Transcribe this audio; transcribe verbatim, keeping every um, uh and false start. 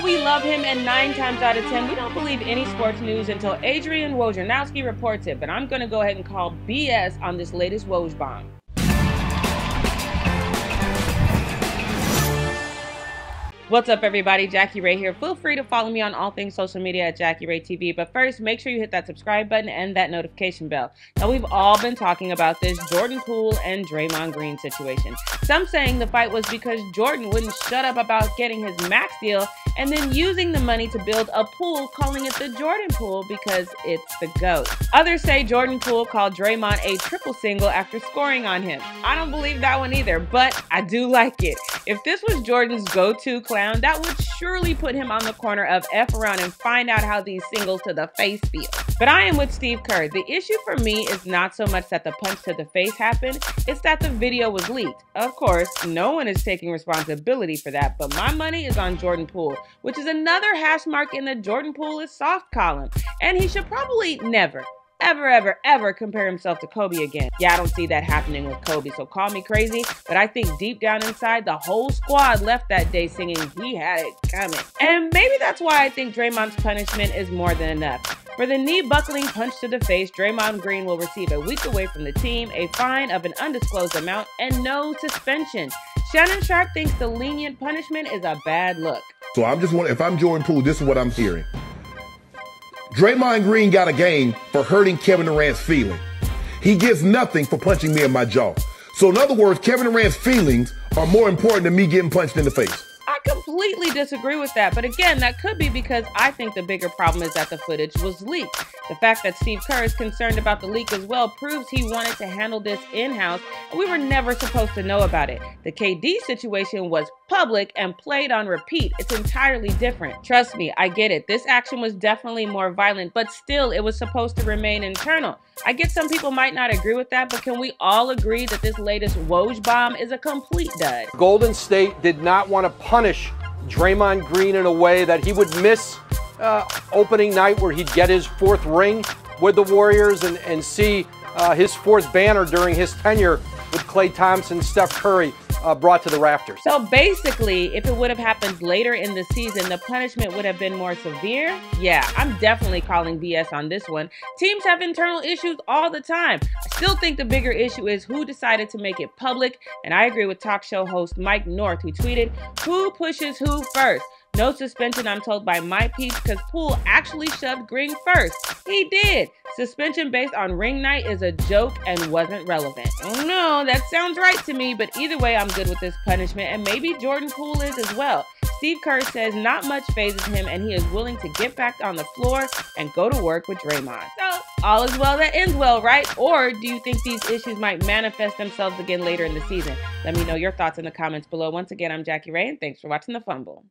though we love him and nine times out of ten, we don't believe any sports news until Adrian Wojnarowski reports it, but I'm going to go ahead and call B S on this latest Woj bomb. What's up, everybody? Jackie Ray here. Feel free to follow me on all things social media at Jackie Ray T V. But first, make sure you hit that subscribe button and that notification bell. Now, we've all been talking about this Jordan Poole and Draymond Green situation. Some saying the fight was because Jordan wouldn't shut up about getting his max deal and then using the money to build a pool, calling it the Jordan Poole because it's the GOAT. Others say Jordan Poole called Draymond a triple single after scoring on him. I don't believe that one either, but I do like it. If this was Jordan's go-to class, that would surely put him on the corner of F around and find out how these singles to the face feel. But I am with Steve Kerr. The issue for me is not so much that the punch to the face happened, it's that the video was leaked. Of course, no one is taking responsibility for that, but my money is on Jordan Poole, which is another hash mark in the Jordan Poole is soft column, and he should probably never, ever, ever, ever compare himself to Kobe again. Yeah, I don't see that happening with Kobe, so call me crazy, but I think deep down inside, the whole squad left that day singing, "He had it coming." And maybe that's why I think Draymond's punishment is more than enough. For the knee-buckling punch to the face, Draymond Green will receive a week away from the team, a fine of an undisclosed amount, and no suspension. Shannon Sharpe thinks the lenient punishment is a bad look. So I'm just wondering, if I'm Jordan Poole, this is what I'm hearing. Draymond Green got a game for hurting Kevin Durant's feelings. He gets nothing for punching me in my jaw. So in other words, Kevin Durant's feelings are more important than me getting punched in the face. I completely disagree with that, but again, that could be because I think the bigger problem is that the footage was leaked. The fact that Steve Kerr is concerned about the leak as well proves he wanted to handle this in-house, and we were never supposed to know about it. The K D situation was public and played on repeat. It's entirely different. Trust me, I get it. This action was definitely more violent, but still, it was supposed to remain internal. I get some people might not agree with that, but can we all agree that this latest Woj bomb is a complete dud? Golden State did not want to punish punish Draymond Green in a way that he would miss uh, opening night, where he'd get his fourth ring with the Warriors and, and see uh, his fourth banner during his tenure with Klay Thompson, Steph Curry uh, brought to the rafters. So basically, if it would have happened later in the season, the punishment would have been more severe. Yeah, I'm definitely calling B S on this one. Teams have internal issues all the time. I still think the bigger issue is who decided to make it public, and I agree with talk show host Mike North, who tweeted, "Who pushes who first? No suspension, I'm told by my peeps, because Poole actually shoved Green first. He did. Suspension based on ring night is a joke and wasn't relevant." Oh no, that sounds right to me, but either way, I'm good with this punishment, and maybe Jordan Poole is as well. Steve Kerr says not much phases him, and he is willing to get back on the floor and go to work with Draymond. So, all is well that ends well, right? Or do you think these issues might manifest themselves again later in the season? Let me know your thoughts in the comments below. Once again, I'm Jackie Ray, and thanks for watching The Fumble.